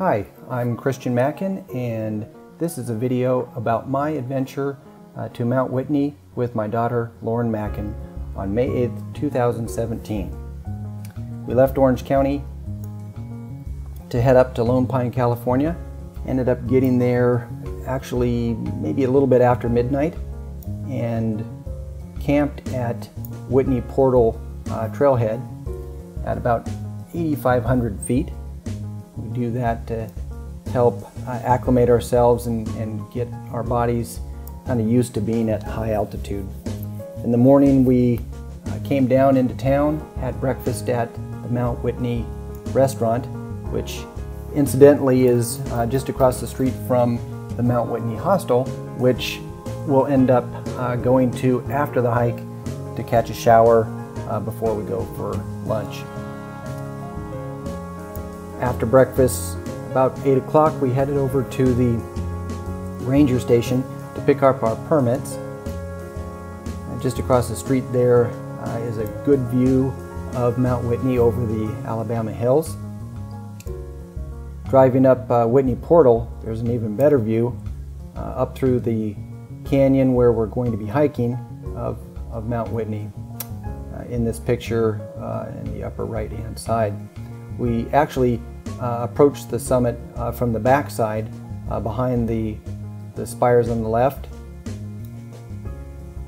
Hi, I'm Christian Mackin, and this is a video about my adventure to Mount Whitney with my daughter Lauren Mackin on May 8th, 2017. We left Orange County to head up to Lone Pine, California. Ended up getting there actually maybe a little bit after midnight and camped at Whitney Portal trailhead at about 8,500 feet. We do that to help acclimate ourselves and get our bodies kind of used to being at high altitude. In the morning we came down into town, had breakfast at the Mount Whitney restaurant, which incidentally is just across the street from the Mount Whitney hostel, which we'll end up going to after the hike to catch a shower before we go for lunch. After breakfast, about 8 o'clock, we headed over to the ranger station to pick up our permits. Just across the street there is a good view of Mount Whitney over the Alabama Hills. Driving up Whitney Portal, there's an even better view up through the canyon where we're going to be hiking of Mount Whitney. In this picture, in the upper right-hand side, we actually approached the summit from the backside, behind the spires on the left.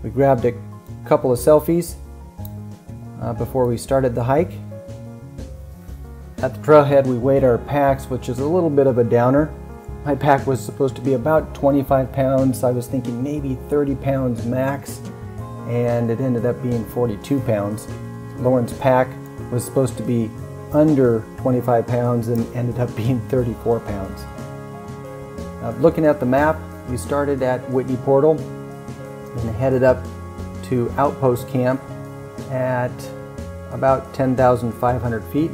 We grabbed a couple of selfies before we started the hike. At the trailhead, we weighed our packs, which is a little bit of a downer. My pack was supposed to be about 25 pounds. I was thinking maybe 30 pounds max, and it ended up being 42 pounds. Lauren's pack was supposed to be under 25 pounds and ended up being 34 pounds. Looking at the map, we started at Whitney Portal and headed up to Outpost Camp at about 10,500 feet.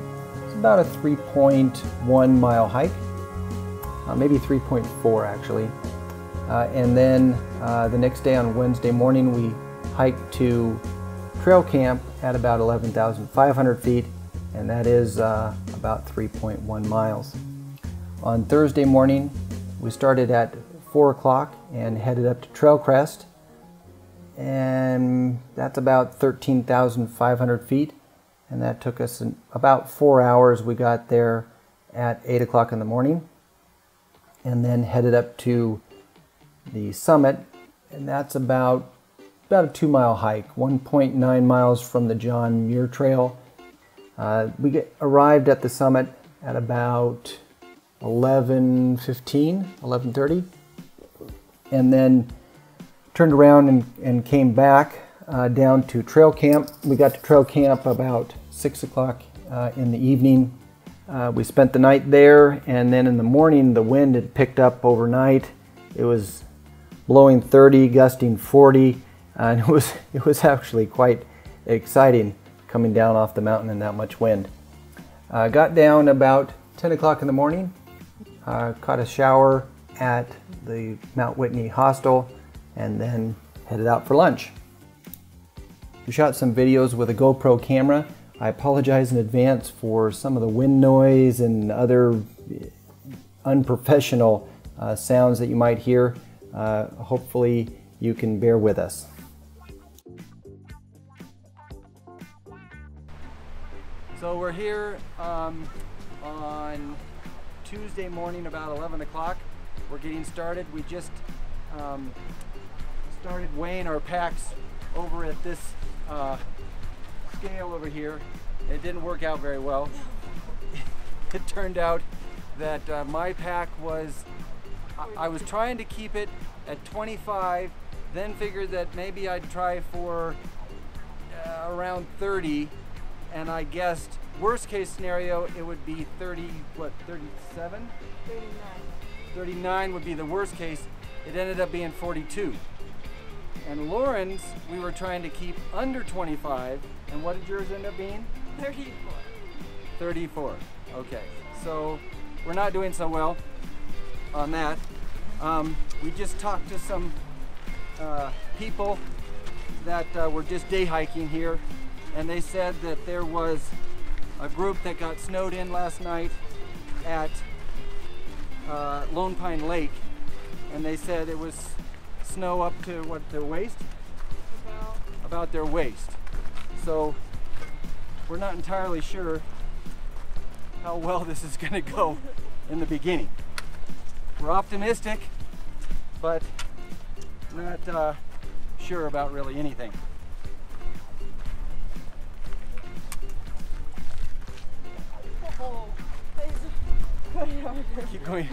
About a 3.1 mile hike, maybe 3.4 actually. And then the next day on Wednesday morning we hiked to Trail Camp at about 11,500 feet, and that is about 3.1 miles. On Thursday morning we started at 4 o'clock and headed up to Trail Crest, and that's about 13,500 feet. And that took us about 4 hours. We got there at 8 o'clock in the morning and then headed up to the summit, and that's about a 2 mile hike, 1.9 miles from the John Muir Trail. We arrived at the summit at about 11:30, and then turned around and came back down to Trail Camp. We got to Trail Camp about 6 o'clock in the evening. We spent the night there, and then in the morning the wind had picked up overnight. It was blowing 30, gusting 40, and it was actually quite exciting coming down off the mountain in that much wind. Got down about 10 o'clock in the morning, caught a shower at the Mount Whitney hostel, and then headed out for lunch. We shot some videos with a GoPro camera. I apologize in advance for some of the wind noise and other unprofessional sounds that you might hear. Hopefully you can bear with us. So we're here on Tuesday morning about 11 o'clock. We're getting started. We just started weighing our packs over at this scale over here. It didn't work out very well. It turned out that my pack was, I was trying to keep it at 25, then figured that maybe I'd try for around 30, and I guessed worst case scenario it would be 37? 39. 39 would be the worst case. It ended up being 42. And Lauren's, we were trying to keep under 25, and what did yours end up being? 34. 34, okay. So we're not doing so well on that. We just talked to some people that were just day hiking here, and they said that there was a group that got snowed in last night at Lone Pine Lake, and they said it was snow up to what, their waist? About their waist. So we're not entirely sure how well this is going to go in the beginning. We're optimistic, but not sure about really anything. Keep going.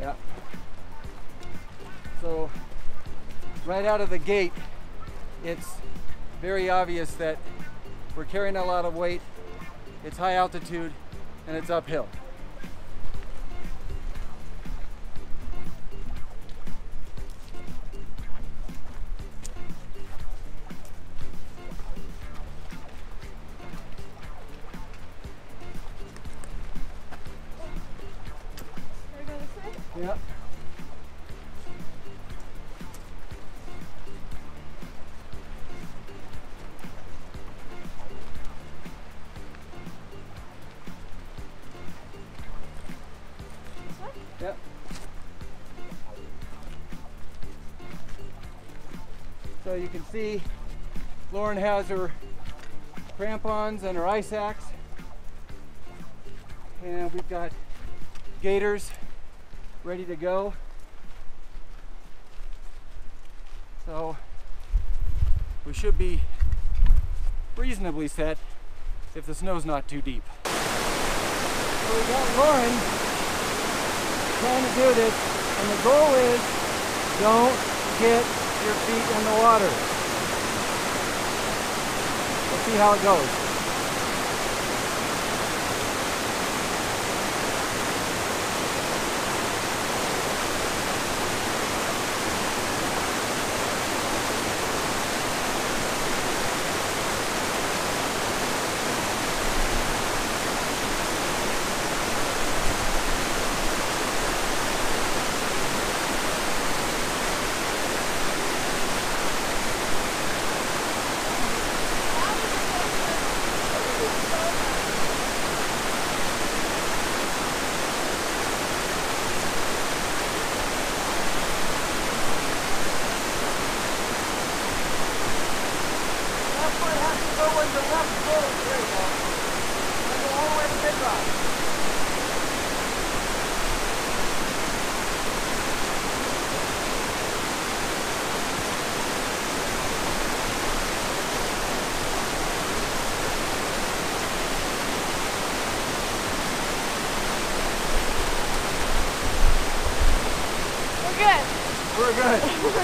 Yeah. So right out of the gate, it's very obvious that we're carrying a lot of weight, it's high altitude, and it's uphill. Yep. Yep. So you can see Lauren has her crampons and her ice axe, and we've got gaiters ready to go. So we should be reasonably set if the snow's not too deep. So we got Lauren trying to do this, and the goal is don't get your feet in the water. We'll see how it goes.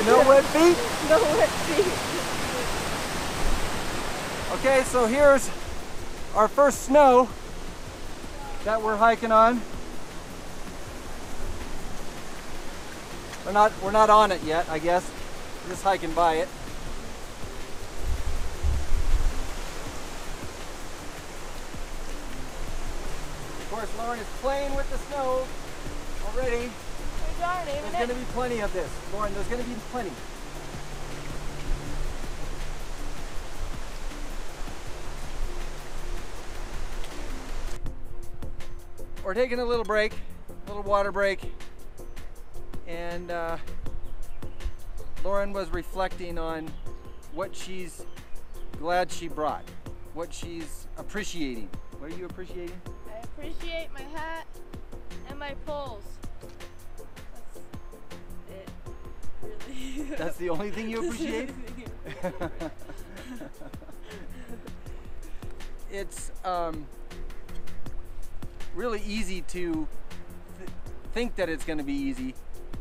No wet feet? No wet feet. Okay, so here's our first snow that we're hiking on. We're not on it yet, I guess. We're just hiking by it. Of course, Lauren is playing with the snow already. There's going to be plenty of this, Lauren. There's going to be plenty. We're taking a little break, a little water break, and Lauren was reflecting on what she's glad she brought, what she's appreciating. What are you appreciating? I appreciate my hat and my poles. That's the only thing you appreciate? It's really easy to think that it's going to be easy,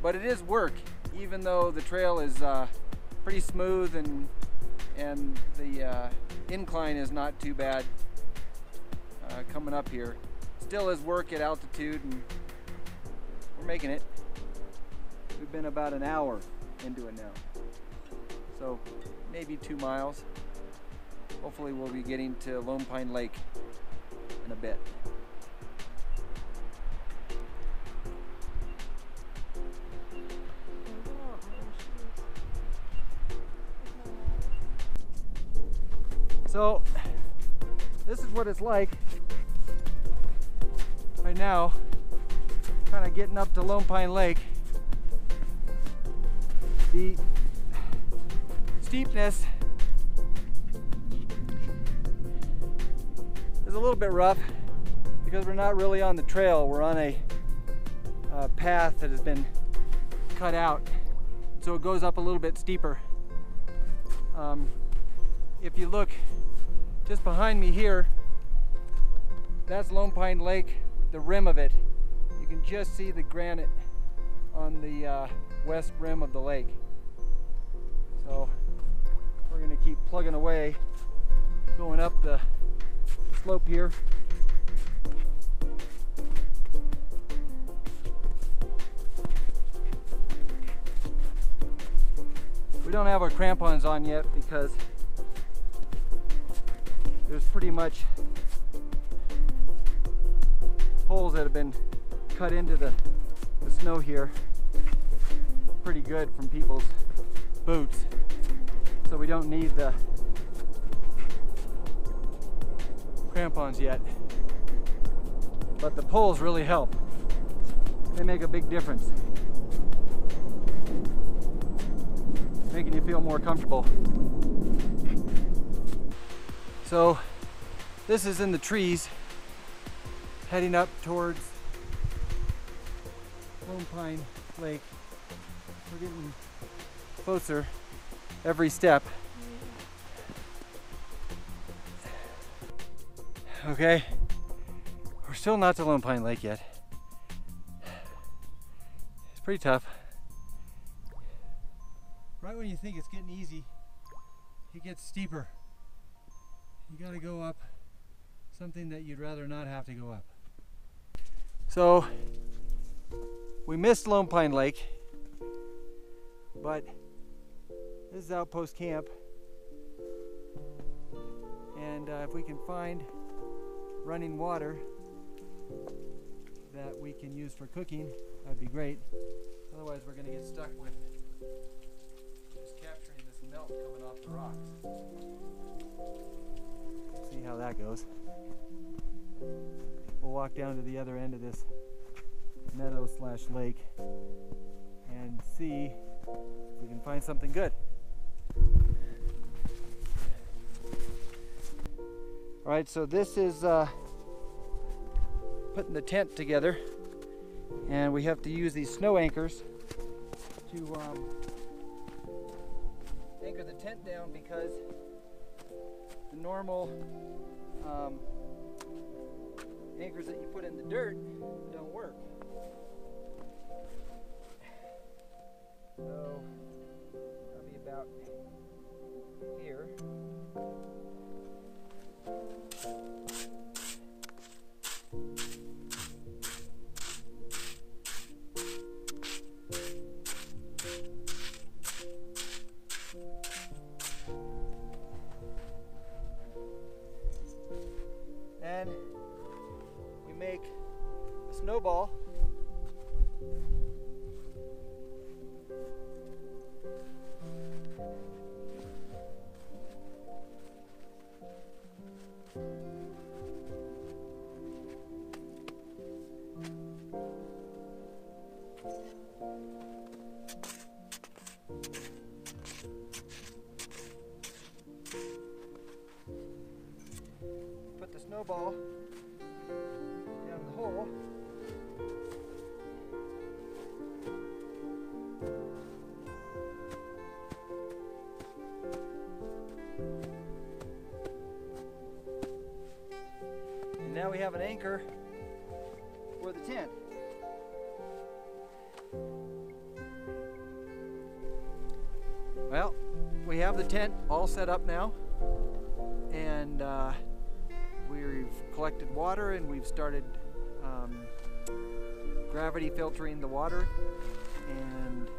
but it is work, even though the trail is pretty smooth and the incline is not too bad coming up here. Still is work at altitude, and we're making it. We've been about an hour into it now, so maybe 2 miles. Hopefully we'll be getting to Lone Pine Lake in a bit. So This is what it's like right now, kind of getting up to Lone Pine Lake. The steepness is a little bit rough because we're not really on the trail. We're on a path that has been cut out, so it goes up a little bit steeper. If you look just behind me here, that's Lone Pine Lake, the rim of it. You can just see the granite on the west rim of the lake. So we're gonna keep plugging away, going up the slope here. We don't have our crampons on yet because there's pretty much holes that have been cut into the snow here pretty good from people's boots. So we don't need the crampons yet. But the poles really help. They make a big difference, making you feel more comfortable. So this is in the trees, heading up towards Lone Pine Lake. We're getting closer every step. Okay, we're still not to Lone Pine Lake yet. It's pretty tough. Right when you think it's getting easy, it gets steeper. You gotta go up something that you'd rather not have to go up. So we missed Lone Pine Lake, but this is Outpost Camp, and if we can find running water that we can use for cooking, that'd be great. Otherwise we're gonna get stuck with just capturing this melt coming off the rocks. See how that goes. We'll walk down to the other end of this meadow slash lake and see if we can find something good. All right, so this is putting the tent together, and we have to use these snow anchors to anchor the tent down because the normal anchors that you put in the dirt don't work. So I'll be about here. Then we make a snowball. Snowball down the hole. And now we have an anchor for the tent. Well, we have the tent all set up now, and we've collected water and we've started gravity filtering the water, and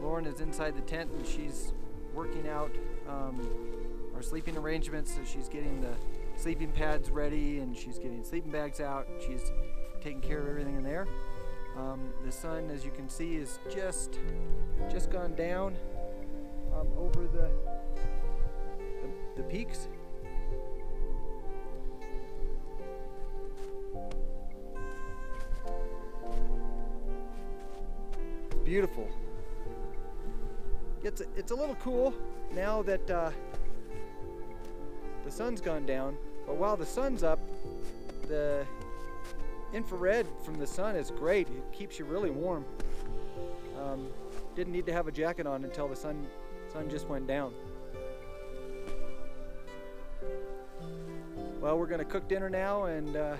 Lauren is inside the tent and she's working out our sleeping arrangements. So she's getting the sleeping pads ready and she's getting sleeping bags out. She's taking care of everything in there. The sun, as you can see, is just gone down over the peaks. beautiful. It's a little cool now that the sun's gone down, but while the sun's up, the infrared from the sun is great. It keeps you really warm. Didn't need to have a jacket on until the sun just went down. Well, we're gonna cook dinner now and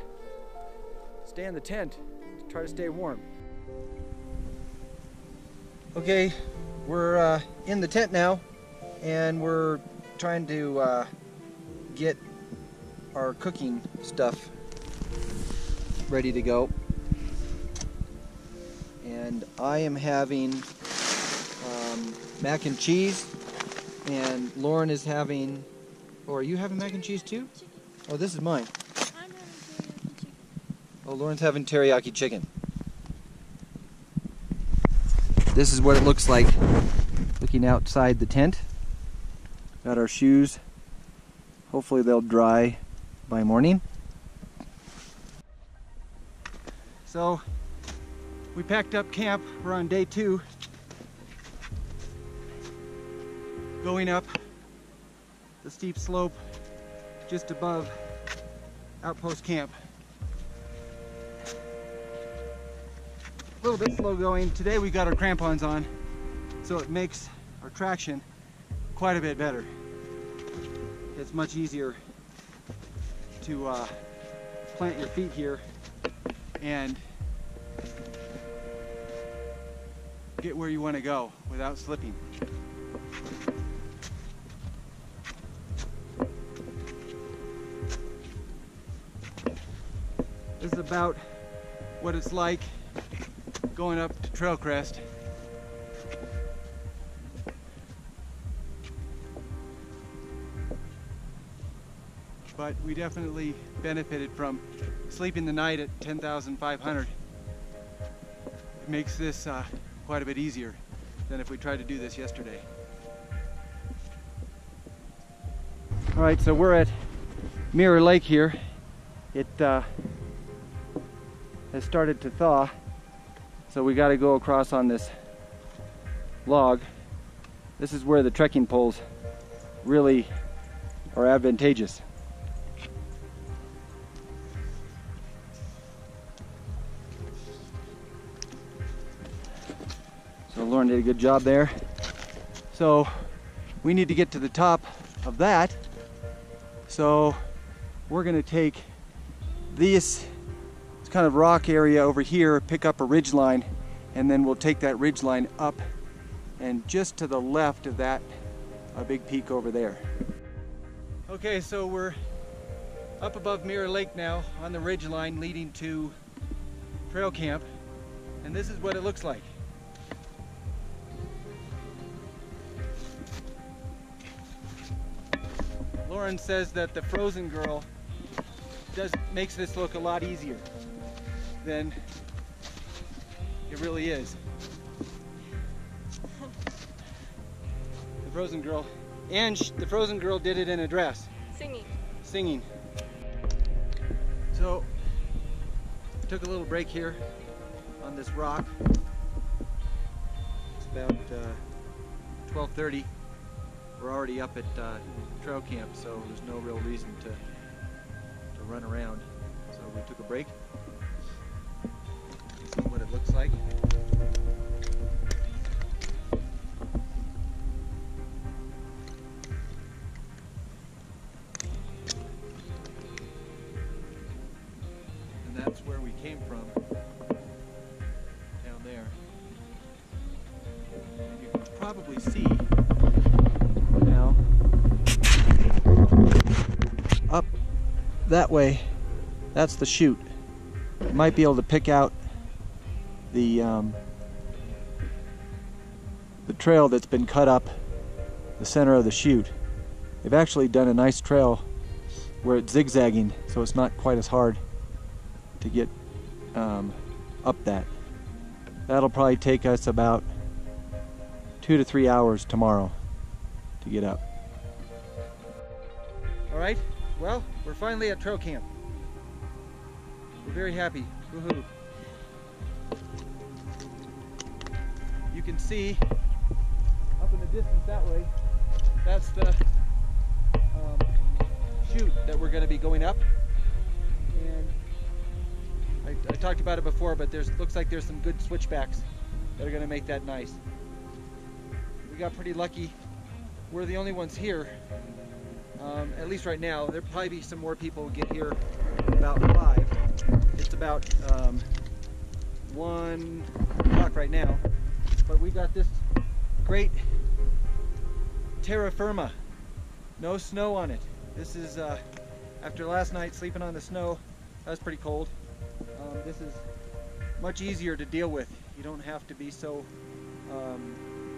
stay in the tent to try to stay warm. Okay, we're in the tent now, and we're trying to get our cooking stuff ready to go. And I am having mac and cheese, and Lauren is having, or are you having mac and cheese too? Chicken. Oh, this is mine. I'm having teriyaki chicken. Oh, Lauren's having teriyaki chicken. This is what it looks like looking outside the tent. Got our shoes. Hopefully they'll dry by morning. So we packed up camp. We're on day two. Going up the steep slope just above Outpost Camp. A little bit slow going. Today we got our crampons on, so it makes our traction quite a bit better. It's much easier to plant your feet here and get where you want to go without slipping. This is about what it's like going up to Trail Crest. But we definitely benefited from sleeping the night at 10,500. It makes this quite a bit easier than if we tried to do this yesterday. All right, so we're at Mirror Lake here. It has started to thaw. So we got to go across on this log. This is where the trekking poles really are advantageous. So Lauren did a good job there. So we need to get to the top of that. So we're going to take this kind of rock area over here, pick up a ridge line, and then we'll take that ridge line up and just to the left of that, a big peak over there. Okay, so we're up above Mirror Lake now on the ridge line leading to Trail Camp, and this is what it looks like. Lauren says that the frozen girl makes this look a lot easier than it really is. The frozen girl, and the frozen girl did it in a dress. Singing. So, took a little break here on this rock. It's about 12:30. We're already up at Trail Camp, so there's no real reason to run around. So we took a break. See what it looks like. And that's where we came from, down there. And you can probably see now up that way. That's the chute. You might be able to pick out the trail that's been cut up the center of the chute. They've actually done a nice trail where it's zigzagging, so it's not quite as hard to get up that. That'll probably take us about 2 to 3 hours tomorrow to get up. All right, well, we're finally at Trail Camp. We're very happy. Woohoo! you can see up in the distance that way, that's the chute that we're going to be going up. And I talked about it before, but looks like there's some good switchbacks that are going to make that nice. We got pretty lucky. We're the only ones here, at least right now. There'll probably be some more people get here about 5. It's about 1 o'clock right now, but we got this great terra firma, no snow on it. This is after last night sleeping on the snow. That was pretty cold. This is much easier to deal with. You don't have to be so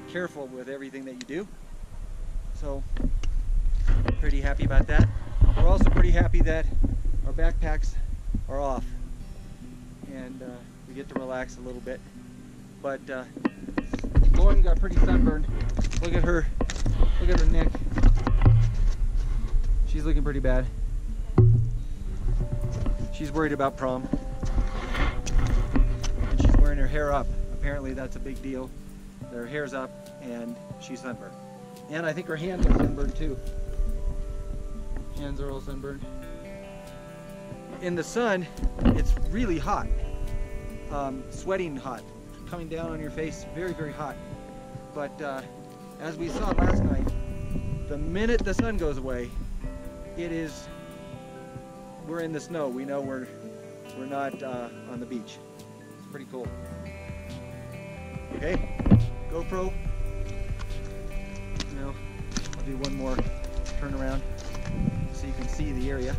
careful with everything that you do. So pretty happy about that. We're also pretty happy that our backpacks are off and we get to relax a little bit. But Lauren got pretty sunburned. Look at her neck. She's looking pretty bad. She's worried about prom. And she's wearing her hair up. Apparently that's a big deal. Her hair's up and she's sunburned. And I think her hands are sunburned too. Hands are all sunburned. In the sun, it's really hot. Sweating hot. Coming down on your face, very, very hot. But as we saw last night, the minute the sun goes away, we're in the snow. We know we're not on the beach. It's pretty cool. Okay, GoPro. Now, I'll do one more turn around so you can see the area.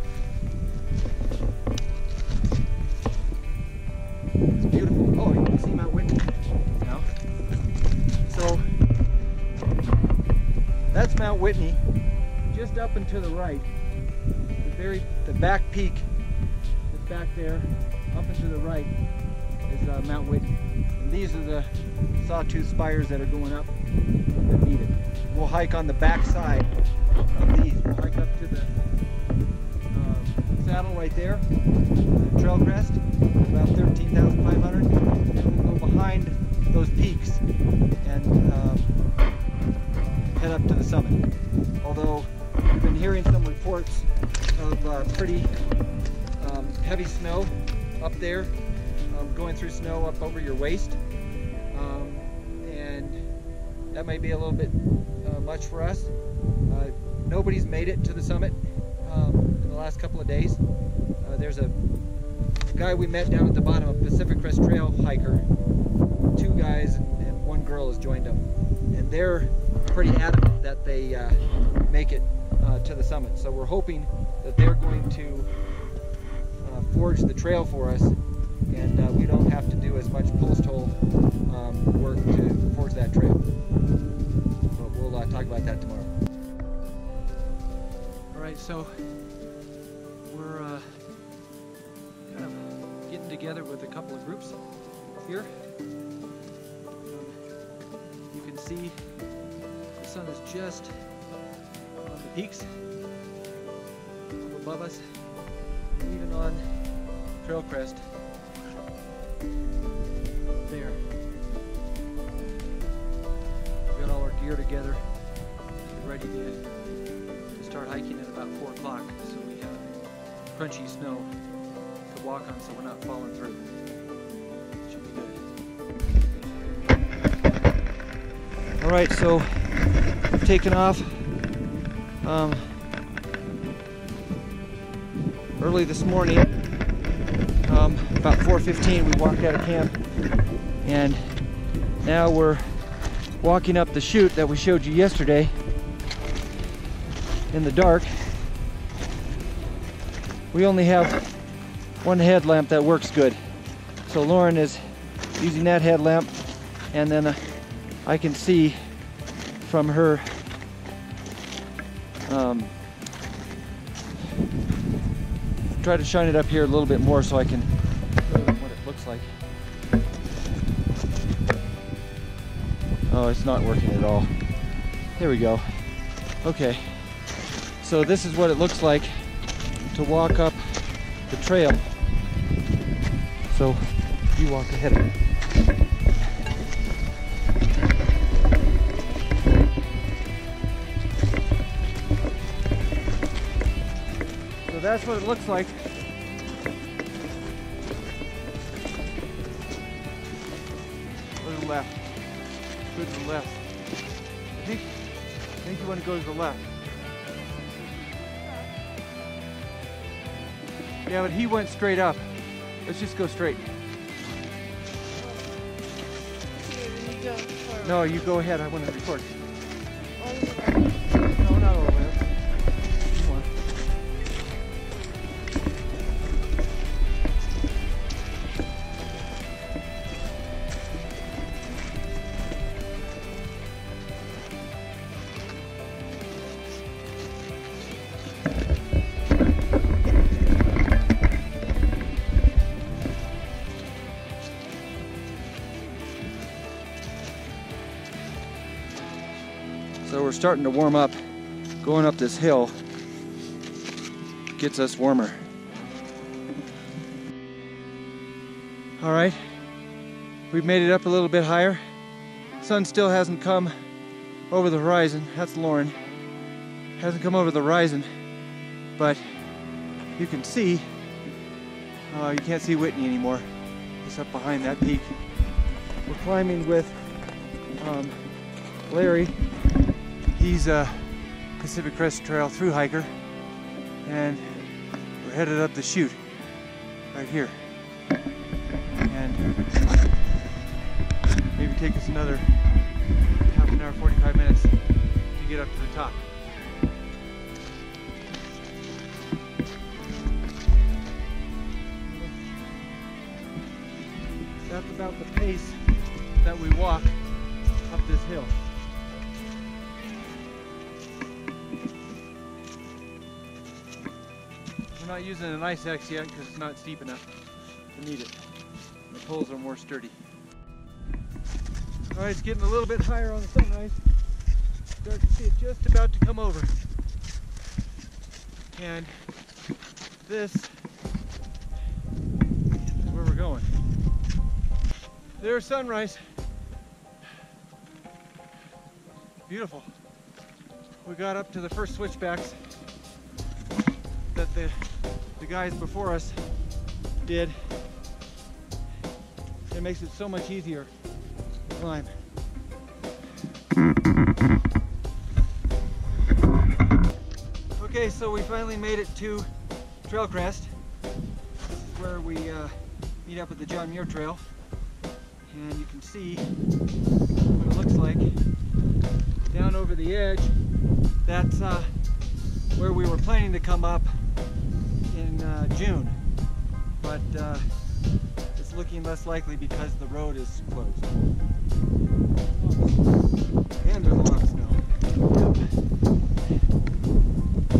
It's beautiful. Oh, you can see Mount Whitney now. So, that's Mount Whitney. Just up and to the right, the back peak that's back there, up and to the right is Mount Whitney. And these are the sawtooth spires that are going up that need it. We'll hike on the back side of these. We'll hike up to the saddle right there, Trail Crest, about 13,500. And we'll go behind those peaks and head up to the summit. Although, we've been hearing some reports of pretty heavy snow up there, going through snow up over your waist, and that might be a little bit much for us. Nobody's made it to the summit in the last couple of days. There's a guy we met down at the bottom, a Pacific Crest Trail hiker. 2 guys and 1 girl has joined them, and they're pretty adamant that they make it to the summit. So we're hoping that they're going to forge the trail for us, and we don't have to do as much post hole work to forge that trail. But we'll talk about that tomorrow. All right, so we're kind of getting together with a couple of groups here. You can see the sun is just on the peaks above us, and even on Trail Crest there. We got all our gear together. We're ready to start hiking at about 4 o'clock, so we have crunchy snow to walk on so we're not falling through. Should be good. All right, so we've taken off early this morning, about 4:15, we walked out of camp, and now we're walking up the chute that we showed you yesterday in the dark. We only have 1 headlamp that works good, so Lauren is using that headlamp, and then I can see from her try to shine it up here a little bit more so I can show them what it looks like. Oh, it's not working at all. There we go. Okay, so this is what it looks like to walk up the trail. So you walk ahead of me. So that's what it looks like. Go to the left. Go to the left. I think you want to go to the left. Yeah, but he went straight up. Let's just go straight. No, you go ahead. I want to record. No, not all the way up. Come on. We're starting to warm up. Going up this hill gets us warmer. All right, we've made it up a little bit higher. Sun still hasn't come over the horizon. That's Lauren. Hasn't come over the horizon, but you can see, you can't see Whitney anymore. It's up behind that peak. We're climbing with Larry. He's a Pacific Crest Trail through hiker, and we're headed up the chute right here. And maybe take us another half an hour, 45 minutes to get up to the top. That's about the pace that we walk up this hill. I'm not using an ice axe yet because it's not steep enough to need it. The poles are more sturdy. All right, it's getting a little bit higher on the sunrise. Start to see it just about to come over. And this is where we're going. There's sunrise. Beautiful. We got up to the first switchbacks that the guys before us did. It makes it so much easier to climb. Okay, so we finally made it to Trail Crest. This is where we meet up with the John Muir Trail. And you can see what it looks like. Down over the edge, that's where we were planning to come up in June, but it's looking less likely because the road is closed. And there's a lot of snow. Yep.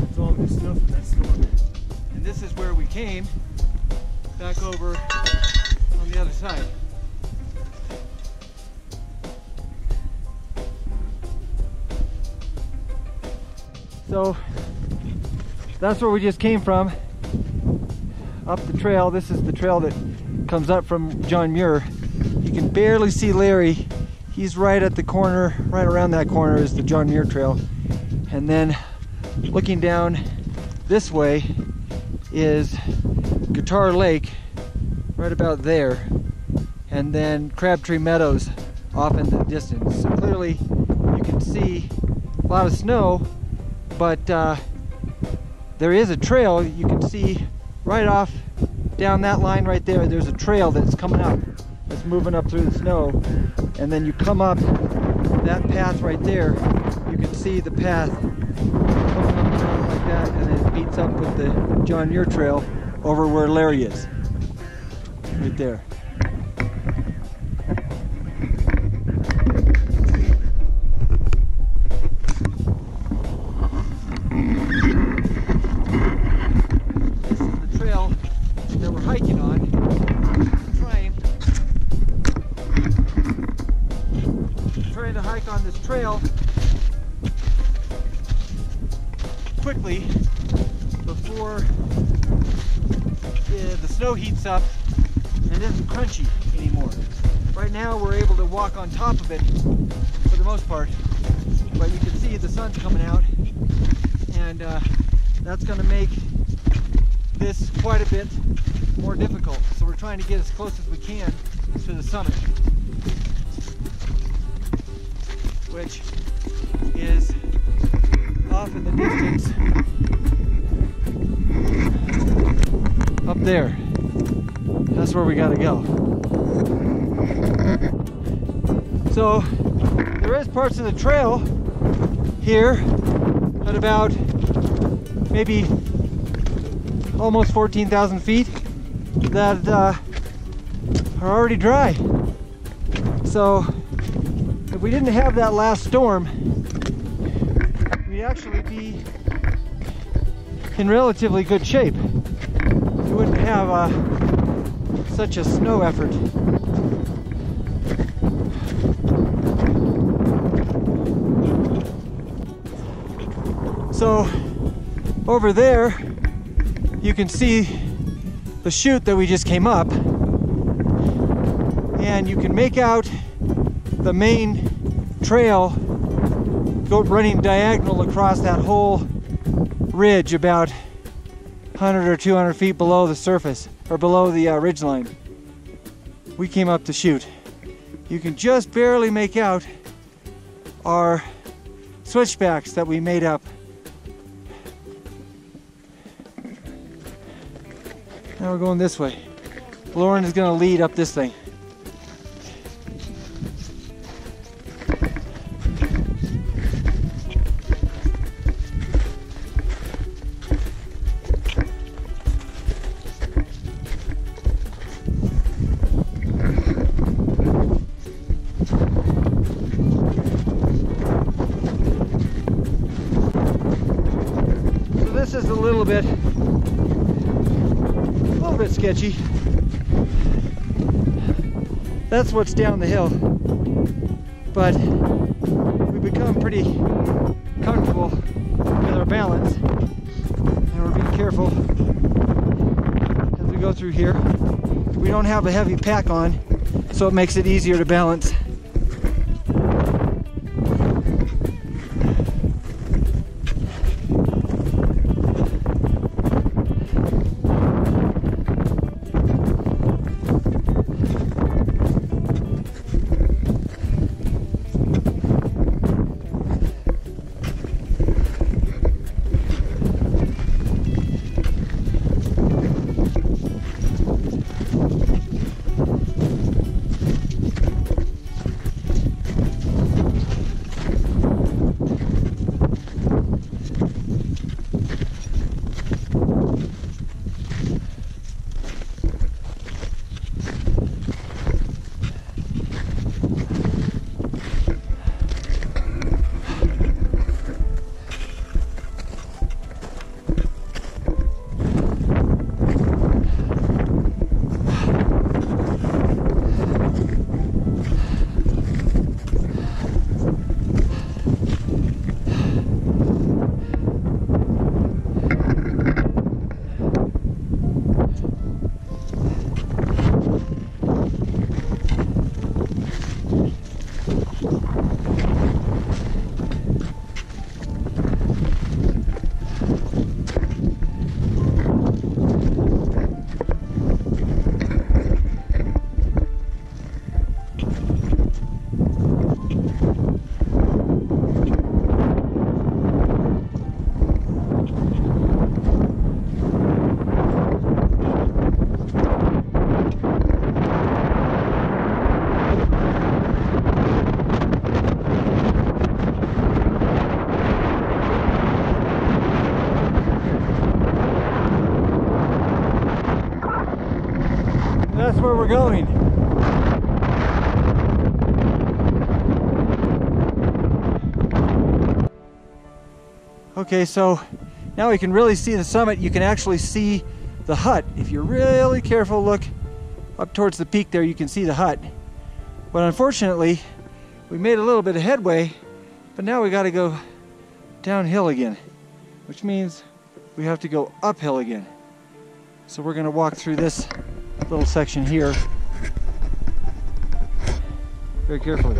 It's all good snow from that storm. And this is where we came back over on the other side. So that's where we just came from. Up the trail. This is the trail that comes up from John Muir. You can barely see Larry. He's right at the corner, right around that corner is the John Muir Trail. And then looking down this way is Guitar Lake, right about there. And then Crabtree Meadows off in the distance. So clearly you can see a lot of snow, but there is a trail. You can see right off down that line right there, there's a trail that's coming up, that's moving up through the snow. And then you come up that path right there, you can see the path coming up down like that, and then it beats up with the John Muir Trail over where Larry is, right there. Up and isn't crunchy anymore. Right now we're able to walk on top of it for the most part, but you can see the sun's coming out, and that's going to make this quite a bit more difficult. So we're trying to get as close as we can to the summit, which is off in the distance up there. That's where we gotta go. So there is parts of the trail here at about maybe almost 14,000 feet that are already dry. So if we didn't have that last storm, we'd actually be in relatively good shape. We wouldn't have such a snow effort. So over there, you can see the chute that we just came up, and you can make out the main trail go running diagonal across that whole ridge about 100 or 200 feet below the surface, or below the ridge line. We came up the chute. You can just barely make out our switchbacks that we made up. Now we're going this way. Lauren is going to lead up this thing. So this is a little bit sketchy. That's what's down the hill, but we become pretty comfortable with our balance, and we're being careful as we go through here. We don't have a heavy pack on, so it makes it easier to balance. Going. Okay, so now we can really see the summit. You can actually see the hut. If you're really careful, look up towards the peak there, you can see the hut. But unfortunately, we made a little bit of headway, but now we got to go downhill again, which means we have to go uphill again. So we're going to walk through this little section here very carefully.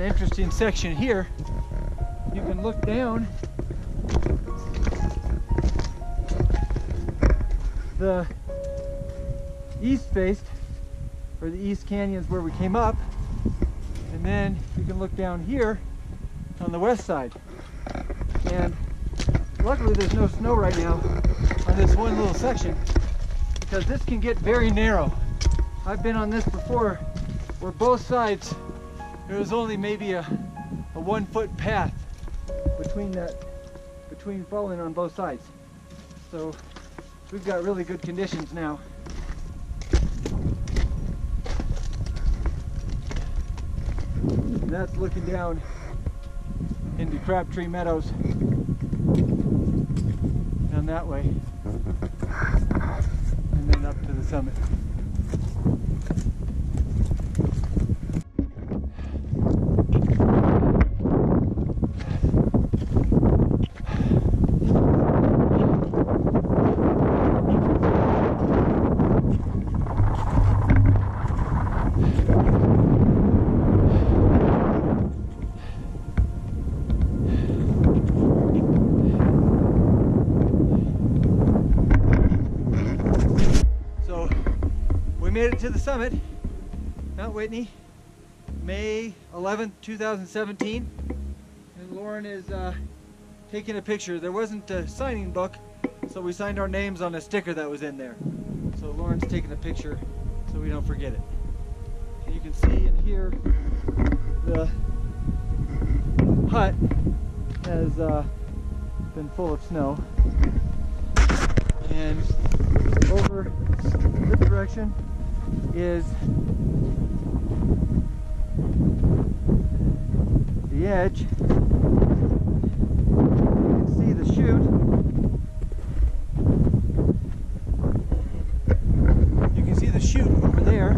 an interesting section here. You can look down the east face, or the east canyons where we came up, and then you can look down here on the west side. And luckily there's no snow right now on this one little section, because this can get very narrow. I've been on this before where both sides there was only maybe a 1 foot path between falling on both sides. So we've got really good conditions now. And that's looking down into Crabtree Meadows down that way, and then up to the summit. Made it to the summit, Mount Whitney, May 11th, 2017, and Lauren is taking a picture. There wasn't a signing book, so we signed our names on a sticker that was in there. So Lauren's taking a picture so we don't forget it. And you can see and hear the hut has been full of snow. And over this direction is the edge. You can see the chute. You can see the chute over there.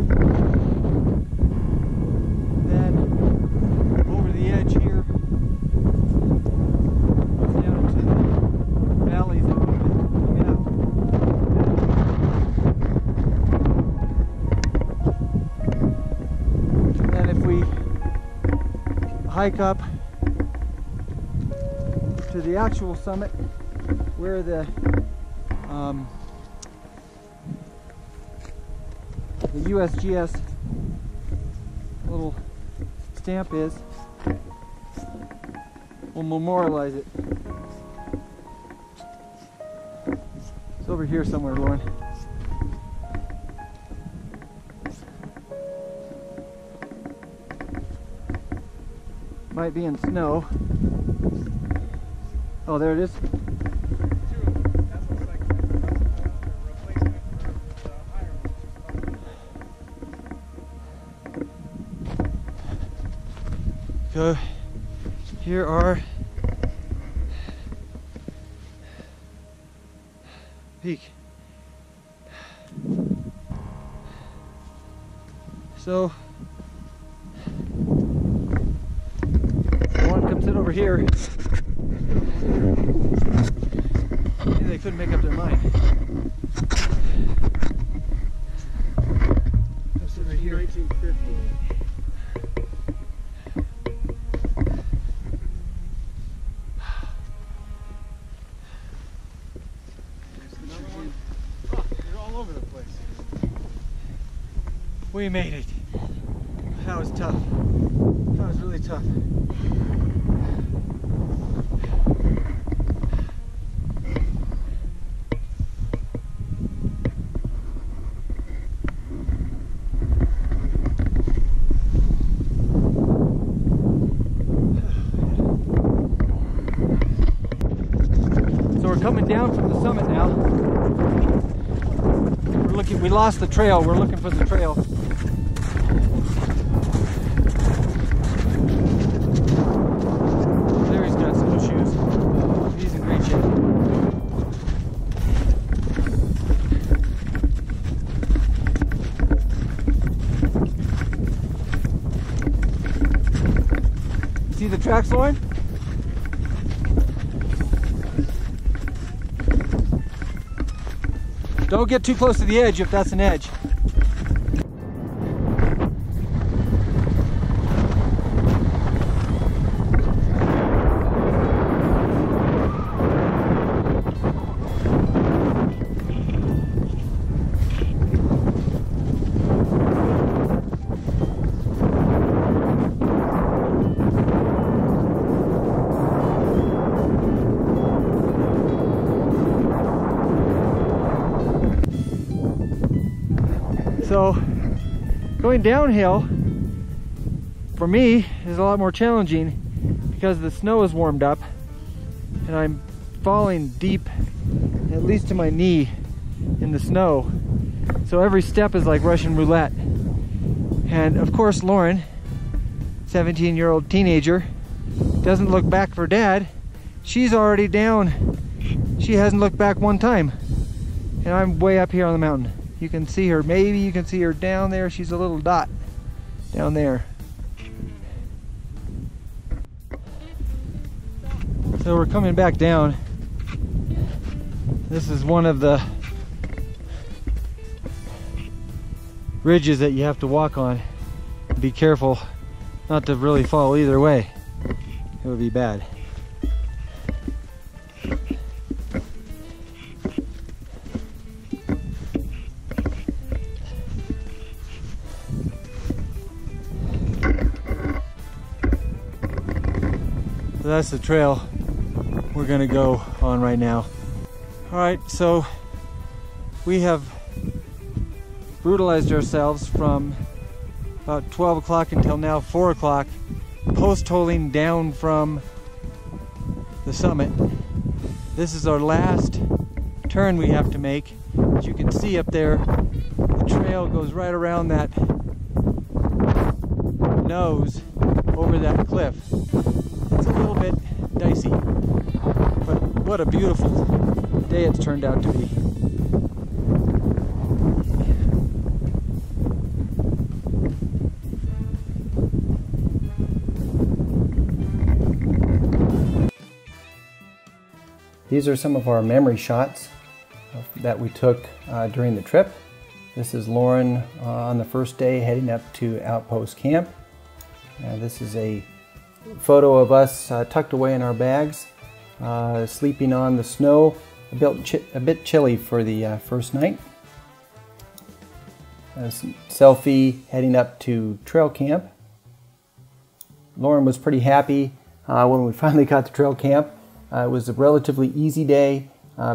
Then over the edge here goes down to the valleys that we've been coming up. Hike up to the actual summit where the USGS little stamp is. We'll memorialize it. It's over here somewhere, Lauren. Might be in snow. Oh, there it is. So here are peak. So here, maybe they couldn't make up their mind. That's over here. 1950. Oh, you're all over the place. We made it. That was tough. That was really tough. Down from the summit now. We're looking, we lost the trail. We're looking for the trail. There he's got snowshoes. He's in great shape. You see the tracks, Lauren? Don't get too close to the edge if that's an edge. So going downhill for me is a lot more challenging because the snow is warmed up and I'm falling deep, at least to my knee, in the snow. So every step is like Russian roulette. And of course Lauren, 17-year-old teenager, doesn't look back for dad. She's already down. She hasn't looked back one time. And I'm way up here on the mountain. You can see her, maybe you can see her down there. She's a little dot down there. So we're coming back down. This is one of the ridges that you have to walk on. Be careful not to really fall either way. It would be bad. So that's the trail we're gonna go on right now. All right, so we have brutalized ourselves from about 12 o'clock until now 4 o'clock, post-holing down from the summit. This is our last turn we have to make. As you can see up there, the trail goes right around that nose over that cliff. It's a little bit dicey, but what a beautiful day it's turned out to be. These are some of our memory shots that we took during the trip. This is Lauren on the first day heading up to Outpost Camp. This is a photo of us tucked away in our bags, sleeping on the snow. A bit chilly for the first night. A selfie heading up to trail camp. Lauren was pretty happy when we finally got to trail camp. It was a relatively easy day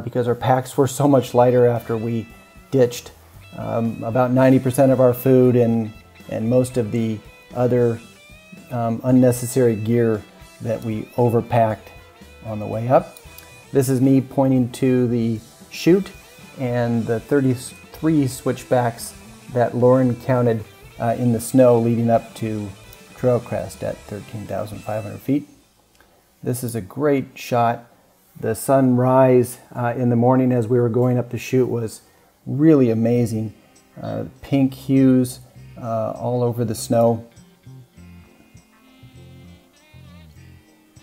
because our packs were so much lighter after we ditched about 90% of our food and most of the other unnecessary gear that we overpacked on the way up. This is me pointing to the chute and the 33 switchbacks that Lauren counted in the snow leading up to Trail Crest at 13,500 feet. This is a great shot. The sunrise in the morning as we were going up the chute was really amazing. Pink hues all over the snow.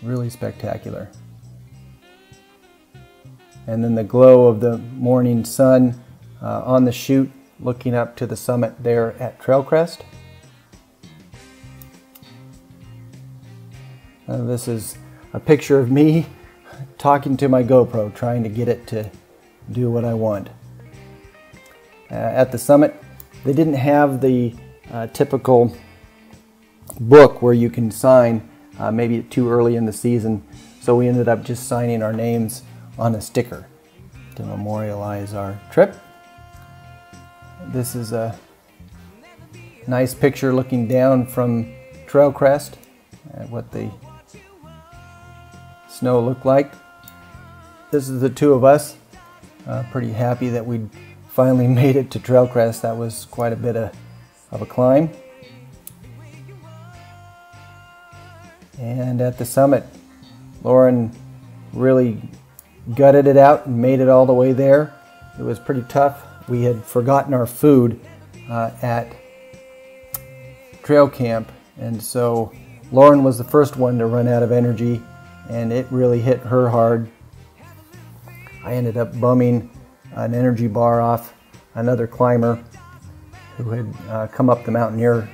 Really spectacular. And then the glow of the morning sun on the chute looking up to the summit there at Trail Crest. This is a picture of me talking to my GoPro, trying to get it to do what I want. At the summit, they didn't have the typical book where you can sign, maybe too early in the season, so we ended up just signing our names on a sticker to memorialize our trip. This is a nice picture looking down from Trail Crest at what the snow looked like. This is the two of us, pretty happy that we finally made it to Trail Crest. That was quite a bit of a climb. And at the summit, Lauren really gutted it out and made it all the way there. It was pretty tough. We had forgotten our food at trail camp, and so Lauren was the first one to run out of energy, and it really hit her hard. I ended up bumming an energy bar off another climber who had come up the mountaineer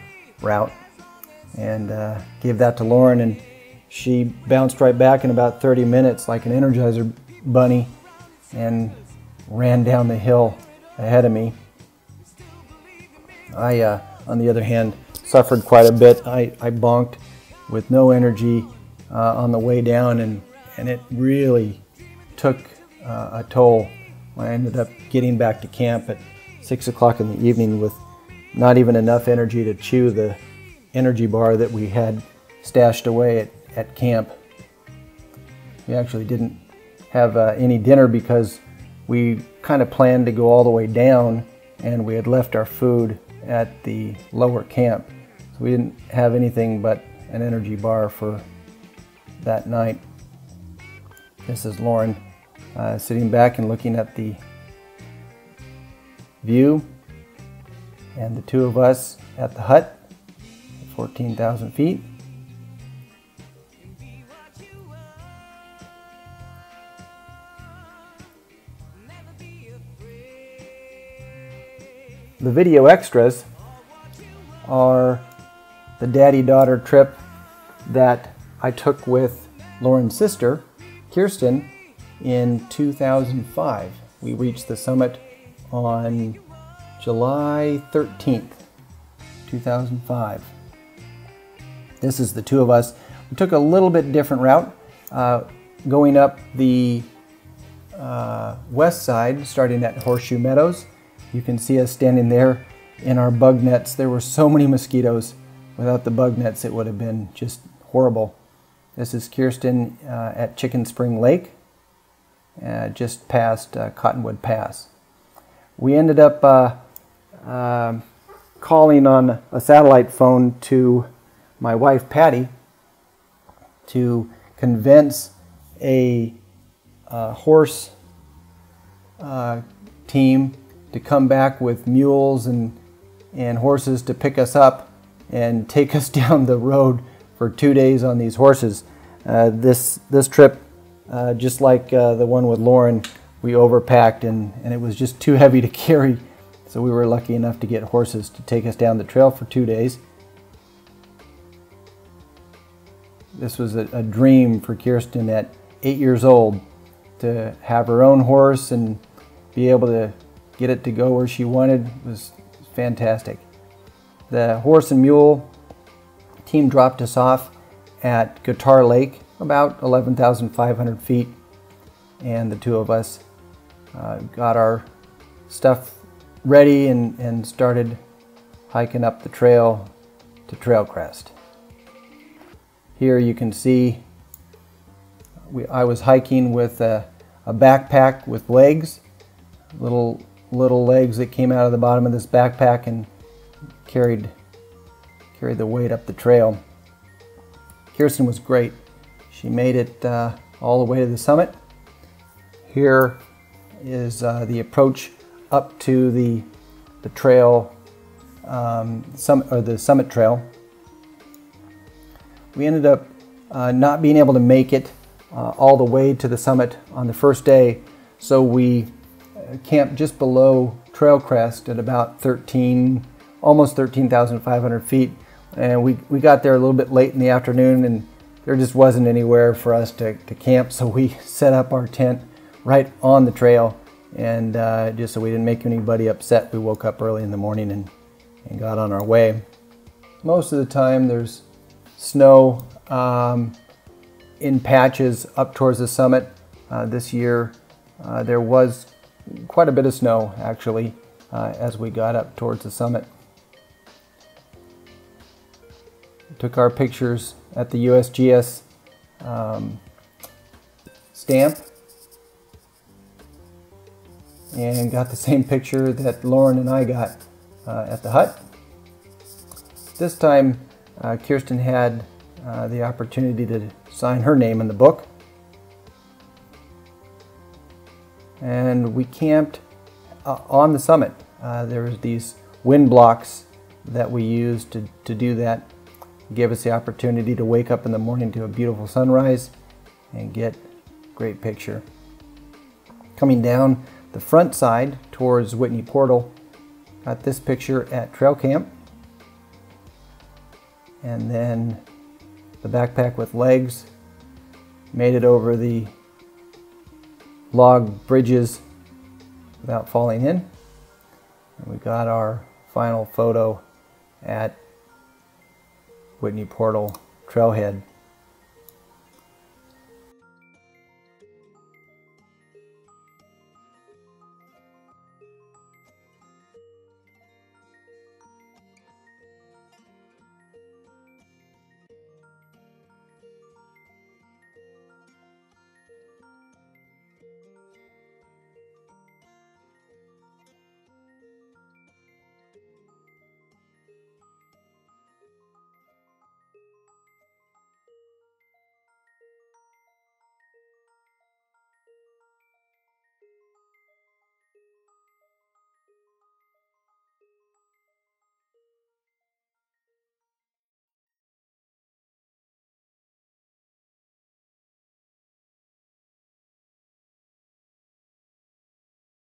route, and gave that to Lauren, and she bounced right back in about 30 minutes like an Energizer bunny and ran down the hill ahead of me. I, on the other hand, suffered quite a bit. I bonked with no energy on the way down, and it really took a toll. I ended up getting back to camp at 6 o'clock in the evening with not even enough energy to chew the energy bar that we had stashed away at camp. We actually didn't have any dinner because we kind of planned to go all the way down, and we had left our food at the lower camp. So we didn't have anything but an energy bar for that night. This is Lauren sitting back and looking at the view, and the two of us at the hut at 14,000 feet. The video extras are the daddy-daughter trip that I took with Lauren's sister, Kirsten, in 2005. We reached the summit on July 13th, 2005. This is the two of us. We took a little bit different route, going up the west side, starting at Horseshoe Meadows. You can see us standing there in our bug nets. There were so many mosquitoes. Without the bug nets, it would have been just horrible. This is Kirsten at Chicken Spring Lake, just past Cottonwood Pass. We ended up calling on a satellite phone to my wife, Patty, to convince a horse team to come back with mules and horses to pick us up and take us down the road for 2 days on these horses. This trip, just like the one with Lauren, we overpacked and it was just too heavy to carry. So we were lucky enough to get horses to take us down the trail for 2 days. This was a dream for Kirsten at 8 years old, to have her own horse and be able to get it to go where she wanted. It was fantastic. The horse and mule team dropped us off at Guitar Lake, about 11,500 feet, and the two of us got our stuff ready and started hiking up the trail to Trail Crest. Here you can see I was hiking with a backpack with legs, little legs that came out of the bottom of this backpack and carried the weight up the trail. Kirsten was great. She made it all the way to the summit. Here is the approach up to the trail, the summit trail. We ended up not being able to make it all the way to the summit on the first day, so we camped just below Trail Crest at about almost 13,500 feet, and we got there a little bit late in the afternoon, and there just wasn't anywhere for us to camp, so we set up our tent right on the trail, and just so we didn't make anybody upset, we woke up early in the morning and got on our way. Most of the time there's snow in patches up towards the summit. This year there was quite a bit of snow, actually, as we got up towards the summit. We took our pictures at the USGS stamp and got the same picture that Lauren and I got at the hut. This time Kirsten had the opportunity to sign her name in the book. And we camped on the summit. There was these wind blocks that we used to do that. It gave us the opportunity to wake up in the morning to a beautiful sunrise and get a great picture. Coming down the front side towards Whitney Portal, got this picture at Trail Camp. And then the backpack with legs made it over the log bridges without falling in, and we got our final photo at Whitney Portal Trailhead.